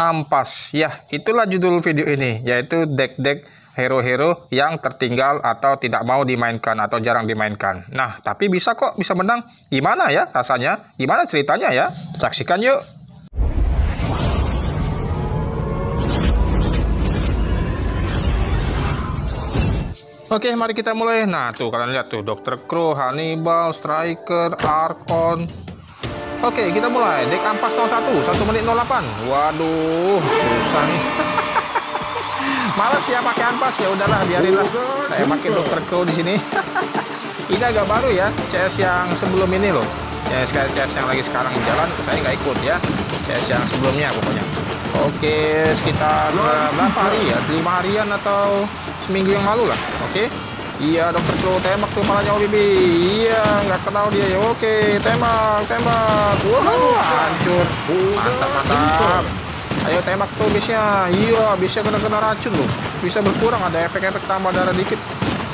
Ampas. Ya, itulah judul video ini, yaitu deck-deck hero-hero yang tertinggal atau tidak mau dimainkan atau jarang dimainkan. Nah, tapi bisa kok, bisa menang. Gimana ya rasanya? Gimana ceritanya ya? Saksikan yuk. Oke, mari kita mulai. Nah, tuh kalian lihat tuh, Dr. Crow, Hannibal, Striker, Archon. Oke, kita mulai. Deck Ampas 01, 1 menit 08. Waduh, susah nih. Males ya pakai Ampas, ya udahlah biarinlah. Saya pakai Dr. Crow di sini. Ini agak baru ya, CS yang sebelum ini loh. Ya, CS yang lagi sekarang di jalan, saya nggak ikut ya. CS yang sebelumnya pokoknya. Oke, sekitar berapa hari ya? 5 harian atau seminggu yang lalu lah. Oke. Iya, Dr. Crow tembak tuh palanya OBB. Iya, nggak kenal dia ya. Oke, tembak. Wow, hancur. Mantap. Ayo tembak tuh bisnya. Iya, bisa kena racun loh. Bisa berkurang, ada efek-efek tambah darah dikit.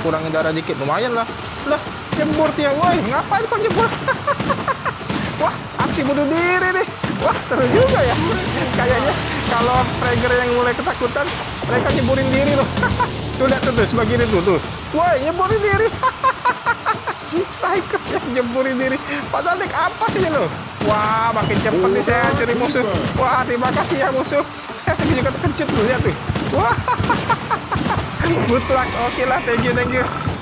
Kurangin darah dikit, lumayan lah. Lah, nyembur dia. Woi, ngapain kok nyembur? Wah, aksi bunuh diri nih. Wah, seru juga ya. Kayaknya kalau Fragger yang mulai ketakutan, mereka nyeburin diri loh. Tuh lihat tuh sebagian itu tuh. Woi, nyeburin diri. Striker yang nyeburin diri. Padahal dek apa sih lo? Wah, makin cepat nih saya curi musuh. Wah, terima kasih ya musuh. Saya juga terkejut tuh, lihat tuh. Wah. Good luck. Oke lah, thank you.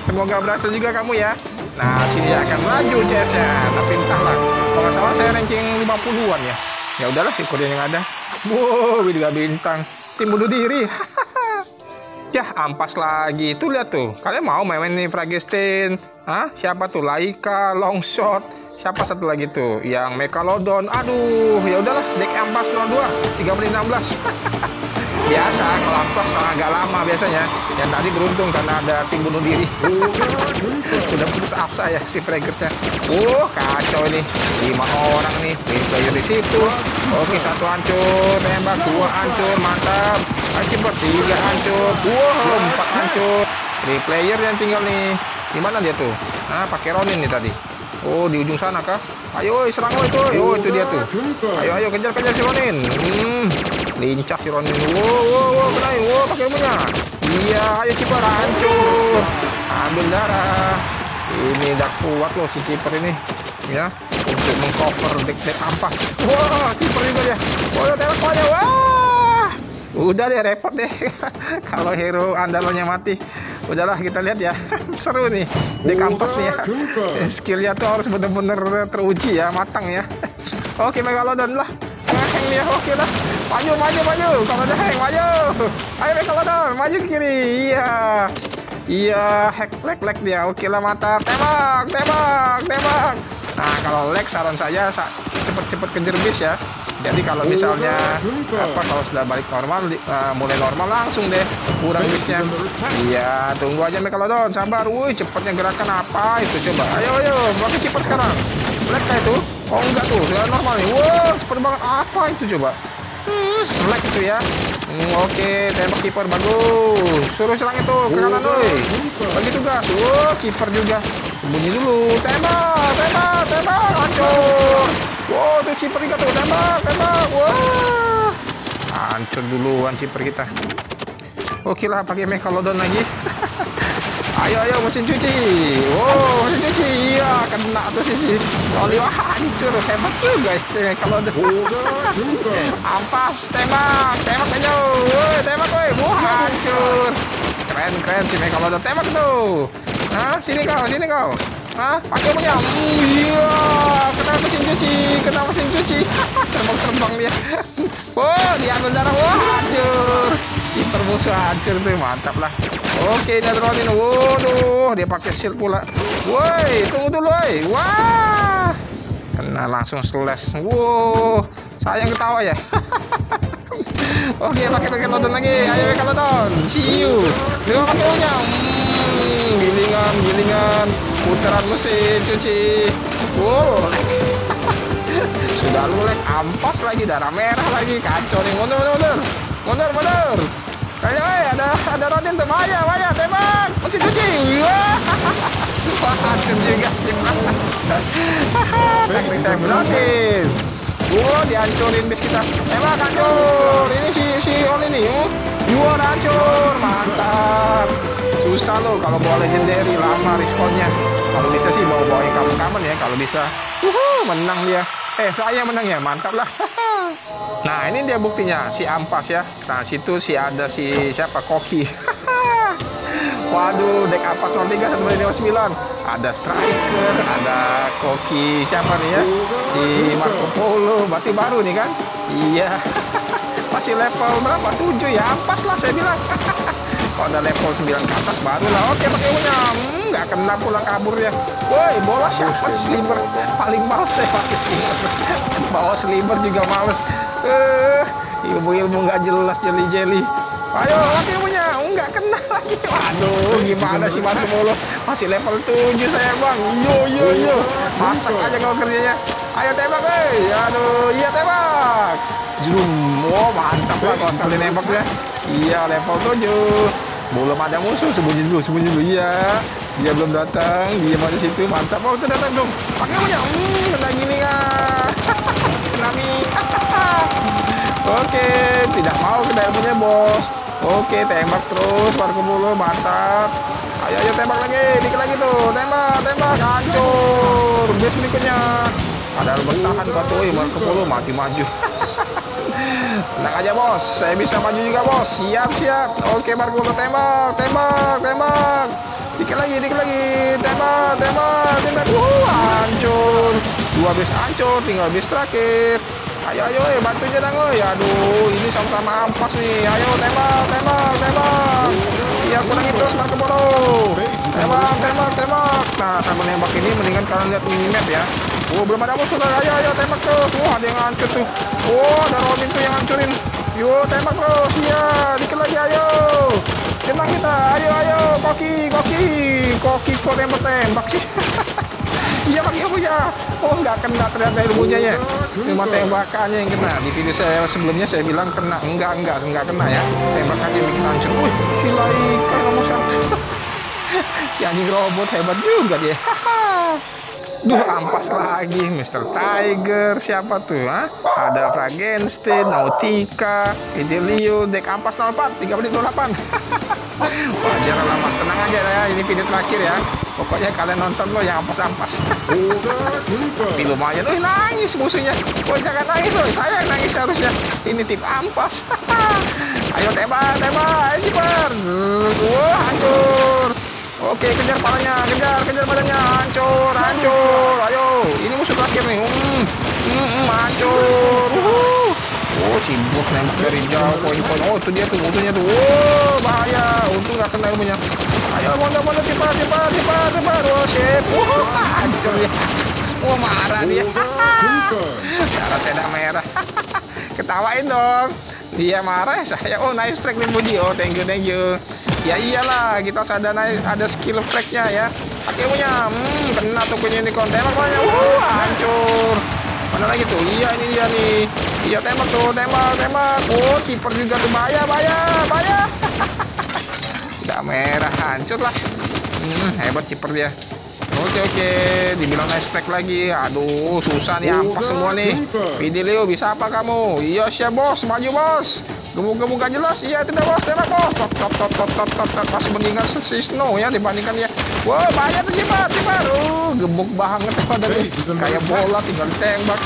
Semoga berhasil juga kamu ya. Nah, sini akan maju CS-nya. Tapi entahlah. Kalau nggak salah saya ranking 50-an ya. Ya udahlah, syukurin yang ada. Wow, bintang. Tim bunuh diri. Yah, Ampas lagi. Tuh lihat tuh. Kalian mau main nih Fragistin? Hah? Siapa tuh? Laika, Longshot. Siapa satu lagi tuh? Yang Megalodon. Aduh, ya udahlah. Deck Ampas 02, 3 menit 16. Biasa, kalau Ampas agak lama biasanya. Yang tadi beruntung karena ada tim bunuh diri. Sudah putus asa ya si Fraggersnya. Kacau nih. 5 orang nih. Win player di situ. Oke, 1 hancur. Tembak. 2 hancur. Mantap. Hancur. 3 hancur. 4 hancur. 3 player yang tinggal nih. Gimana dia tuh? Nah, pakai Ronin nih tadi. Oh, di ujung sana kah? Ayo serang lo itu. Oh, itu dia tuh. Ayo kejar si Ronin. Lincah si Ronin. Wow, benain. Wow, pakai ilmunya. Iya, ayo Ciper, hancur. Ambil darah. Ini udah kuat loh si Ciper ini. Ya, untuk mengcover deck Ampas. Wow, Ciper juga ya. Wow, tembak aja. Wah. Udah deh, repot deh. Kalau hero andalannya mati. Udahlah, kita lihat ya. Seru nih deck Ampas nih ya. Skillnya tuh harus bener-bener teruji ya, matang ya. Oke, Megalodon lah. Ngeheng dia, oke lah. Maju. Kalau ada hang, maju. Ayo Megalodon, maju ke kiri. Iya, hack lag dia. Oke lah, mantap. Tembak. Nah, kalau lag saran saya cepet-cepet kejar bis ya. Jadi kalau misalnya kalau sudah balik normal, mulai normal langsung deh kurang bisnya. Iya, tunggu aja Megalodon, sabar. Wih, cepatnya gerakan apa itu coba. Ayo, pakai Ciper sekarang. Lag kayak itu. Oh enggak tuh, sudah normal nih. Wow, cepet banget. Apa itu coba? Lag itu ya. Oke, tembak Ciper bagus. Suruh serang itu ke kanan tuh. Bagi tugas. Wow, Ciper juga. Sembunyi dulu. Tembak. Hancur. Wow, tuh Ciper kita tuh, tembak. Wah, hancur duluan Ciper kita. Oke lah, pakai Megalodon lagi. Ayo, mesin cuci. Wow, mesin cuci. Iya, kena tuh sih. Oli, wah, hancur. Hebat juga ya Megalodon. Ampas, tembak aja. Woi, tembak woi. Wah, hancur. Keren si Megalodon. Tembak tuh. Nah, sini kau. Hah? Pakai punya. Iya, kena mesin cuci. Terbang dia. Wow, diambil darah. Wah, hancur. Ciper musuh hancur tuh, mantap lah. Oke, dia dronin. Waduh, dia pakai shield pula. Woi, tunggu dulu, woi. Wah. Kena langsung slash. Wow, sayang ketawa ya. Oke, pakai Lodon lagi. Ayo pakai Lodon. See you. Dia pakai punya. Gilingan. Putaran mesin cuci. Wow, sudah mulai Ampas lagi, darah merah lagi, kacau nih. Mundur. Ayo, ada Ronin tuh. Maya, tembak mesin cuci. Wah, hancur juga. Teknik saya berhasil. Wow, dihancurin bis kita. Tembak, hancur. hancur, mantap. Susah loh kalau bawa legendary, lama responnya. Kalau bisa sih bawa yang common-common ya, kalau bisa. Menang dia. Saya menang ya, mantap lah. Nah, ini dia buktinya, si Ampas ya. Nah, situ si ada si siapa, Koki. Waduh, deck Ampas 03 1959. Ada striker, ada Koki, siapa nih ya? Si Marco Polo, berarti baru nih kan? Iya. Masih level berapa? 7 ya, Ampas lah saya bilang. Kalau udah level 9 ke atas baru lah. Oke, pakai punya. Nggak kena pula kaburnya. Woi, bola siapa? Sliver. Paling males saya pakai sliver. Bawa sliver juga males. Ilmu-ilmu nggak jelas, jeli-jeli. Ayo, pakai punya. Nggak kena lagi. Waduh, gimana sih Marco Polo? Masih level 7 saya, Bang. Yo. Masak aja kalau kerjanya. Ayo tembak, wey. Aduh, iya tembak. Jum. Oh, mantap lah kalau sekali nembaknya. Iya, level 7. Belum ada musuh, sembunyi dulu. Iya. Dia belum datang. Dia masih situ. Mantap. Oh, itu datang dong. Pakai punya. Kena gini kan. Kena nih. Oke, tidak mau kena ilmunya, Bos. Oke, tembak terus Marco Polo, mantap. Ayo tembak lagi. Dikit lagi tuh. Tembak. Hancur. Base berikutnya. Padahal bertahan kok tuh Marco Polo maju. Tenang aja Bos, saya bisa maju juga Bos. Siap. Oke Marco Polo tembak. Dikit lagi. Tembak. Hancur. Dua base hancur, tinggal base terakhir. Ayo bantunya dong oi. Aduh, ini sama-sama Ampas nih. Ayo tembak. Iya, kurang itu Marco Polo. Tembak. Nah, sama nembak ini mendingan kalian lihat minimap ya. Belum ada musuh. Ayo tembak terus. Ada yang hancur tuh. Ada Robin tuh yang hancurin. Tembak terus. Iya, dikit lagi ayo. Tembak kita. Ayo Koki kok tembak sih. Iya pakai punya. Nggak kena ternyata ilmunya ya. Cuma tembakannya yang kena. Di video saya sebelumnya saya bilang kena. Enggak kena ya. Tembakannya bikin hancur. Wih, silaikan ngomong satu. Si anjing robot hebat juga dia. Duh, Ampas lagi, Mr. Tiger, siapa tuh? Ada Frankenstein, Nautica, Fidelio, deck Ampas 04, 3 menit 28. Wajar lama, tenang aja ya, ini video terakhir ya. Pokoknya kalian nonton loh yang Ampas. Tapi lumayan, nangis musuhnya. Jangan nangis loh, saya yang nangis harusnya. Ini tip Ampas. Ayo tembak, Jiper. Hancur. Oke, kejar palanya, kejar badannya, hancur, ayo, ini musuh terakhir nih, hancur, si bos nembak dari jauh, poin, itu dia tuh, musuhnya tuh, bahaya, untung gak kena ilmunya, ayo, mondok, cepat, shit, hancur ya, marah dia, darah sedang merah, ketawain dong, dia marah, saya, nice frag nih Budi, thank you, ya iyalah, kita sadar ada skill flagnya ya. Pakai punya, kena tuh punya unicorn. Tembak banyak, hancur. Mana lagi tuh? Iya ini dia nih. Iya tembak. Kiper juga tuh bahaya. Udah merah, hancur lah. Hebat kiper dia. Oke. Dibilang nice pack lagi. Aduh, susah nih Ampas semua nih. Fidelio bisa apa kamu? Iya siap Bos, maju Bos. Gemuk-gemuk gak jelas, iya itu dah Bos, tembak Bos. Top. Masih mendingan si Snow ya dibandingkan ya. Wah, bahaya tuh cepat. Gemuk banget padahal. Kayak bola tinggal ditembak.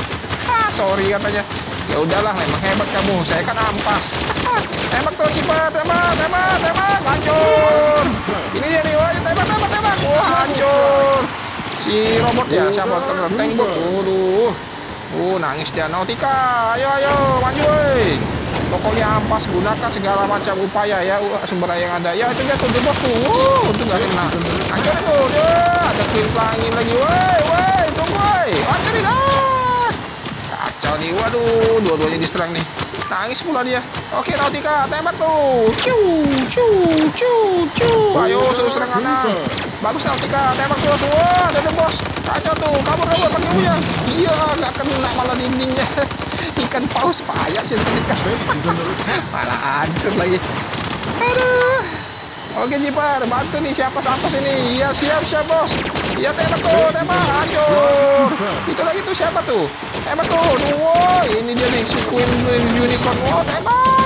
Sorry katanya. Ya udahlah, memang hebat kamu. Saya kan Ampas. Tembak tuh cepat, tembak. Hancur. Ini dia nih, wah, tembak. Hancur. Si robot ya, siapa tembak. Waduh. Nangis dia Nautica. Ayo, maju woi. Pokoknya Ampas gunakan segala macam upaya ya sumber daya yang ada. Ya itu dia tuh jebak tuh. Untung gak kena. Hancur itu. Ada kuil pelangin lagi. Woi, tunggu woi. Hancurin. Kacau nih. Waduh, dua-duanya diserang nih. Nangis pula dia. Oke, Nautica, tembak tuh. Ciu. Ayo, suruh serang kanan. Bagus Nautica, tembak terus. Wah, ada Bos. Kacau tuh. Kabur pakai uyang. Iya, nggak kena malah dindingnya. Ikan paus payah sih malah hancur lagi. Aduh. Oke Jipar, bantu nih siapa Ampas ini. Iya siap Bos. Iya tembak, hancur. Itu lagi tuh siapa tuh? Tembak tuh. Ini dia nih si Queen Unicorn. Tembak.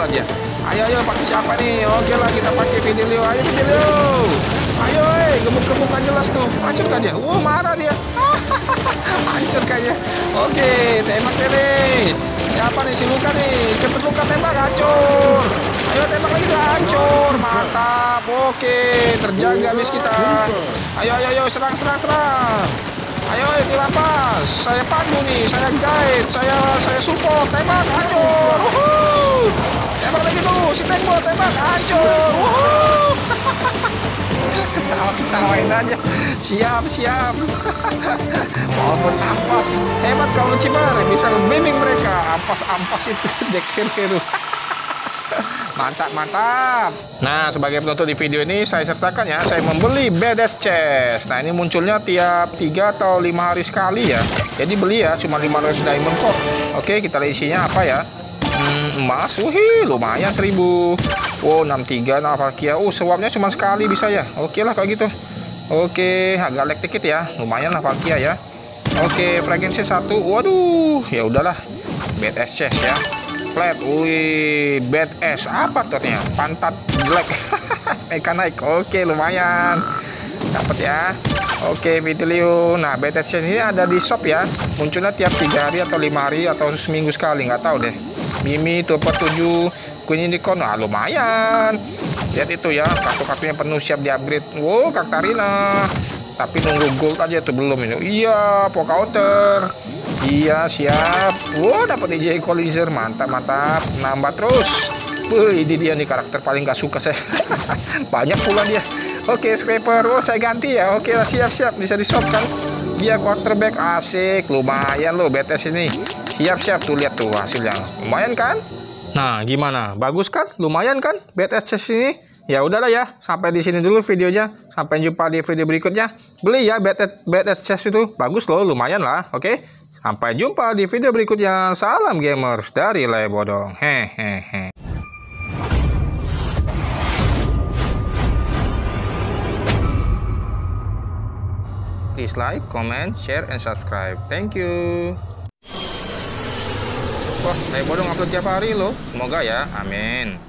bola dia. Ayo, ayo, pakai siapa nih? Oke lah, kita pakai Fidelio. Ayo, Fidelio. Ayo, gemuk-gemuk gak jelas tuh. Hancur kan dia? Wow, marah dia. Hancur kayaknya. Oke, tembak nih. Siapa nih? Si Luka nih. Cepet Luka, tembak. Hancur. Ayo, tembak lagi tuh. Hancur. Mantap. Oke, terjaga bis kita. Ayo, ayo, ayo. Serang, serang, serang. Ayo, tim Ampas. Saya pandu nih, saya guide, saya support. Tembak, hancur. Wuhuu. Tembak lagi tuh, si Tengbo, tembak, hancur. Wuhuu. Ketawa-ketawain aja. Siap, siap. Walaupun Ampas hebat kalau Cibar, bisa membimbing mereka. Ampas itu dek hero. Mantap, mantap. Nah, sebagai penutup di video ini saya sertakan ya, saya membeli BDS chest. Nah, ini munculnya tiap 3 atau 5 hari sekali ya. Jadi beli ya, cuma 500 diamond kok. Oke, kita lihat isinya apa ya. Emas, wih, lumayan 1000. Wow, 63, nah, Valkyria. Swapnya cuma sekali bisa ya. Oke lah kayak gitu. Oke, agak lag dikit ya. Lumayan lah Valkyria ya. Oke, frekuensi 1. Waduh, ya udahlah. BDS chest ya. Flat, wih, badass apa ternyata? Pantat jelek, mereka naik, oke lumayan, dapat ya, oke Fidelio. Nah, badass ini ada di shop ya, munculnya tiap 3 hari atau 5 hari atau seminggu sekali, nggak tahu deh. Mimi tuh 47, Queen Unicorn, nah, lumayan. Lihat itu ya, kartu-kartunya penuh siap di upgrade. Wow, Kak Karina, tapi nunggu gold aja tuh belum ini. Iya, Poke Outer. Iya, siap. Wow, dapat EJ Equalizer, mantap, mantap. Nambah terus. Wih, ini dia nih karakter paling gak suka saya. Banyak pula dia. Oke, scraper. Wow, saya ganti ya. Oke, siap-siap. Bisa di-shop kan. Dia quarterback, asik. Lumayan loh BTS ini. Siap-siap tuh, lihat tuh hasilnya. Lumayan kan? Nah, gimana? Bagus kan? Lumayan kan BTS ini? Ya udahlah ya, sampai di sini dulu videonya. Sampai jumpa di video berikutnya. Beli ya BDS chest itu, bagus loh, lumayan lah. Oke, sampai jumpa di video berikutnya. Salam gamers dari Lae Bodong. Hehehe. Please like, comment, share, and subscribe. Thank you. Wah, Lae Bodong upload tiap hari loh. Semoga ya, amin.